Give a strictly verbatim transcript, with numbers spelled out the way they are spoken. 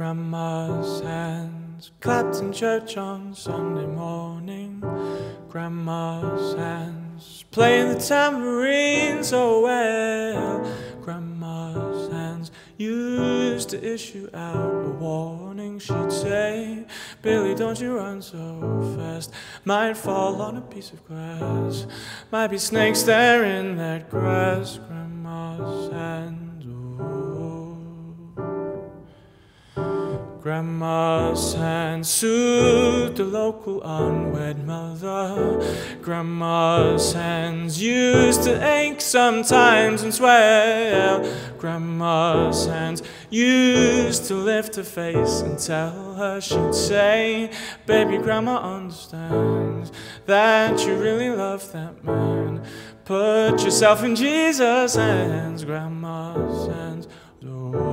Grandma's hands clapped in church on Sunday morning. Grandma's hands playing the tambourine so well. Grandma's hands used to issue out a warning. She'd say, "Billy, don't you run so fast. Might fall on a piece of grass. Might be snakes there in that grass." Grandma's hands. Grandma's hands soothed the local unwed mother. Grandma's hands used to ache sometimes and swell. Grandma's hands used to lift her face and tell her, she'd say, "Baby, Grandma understands that you really love that man. Put yourself in Jesus' hands." Grandma's hands.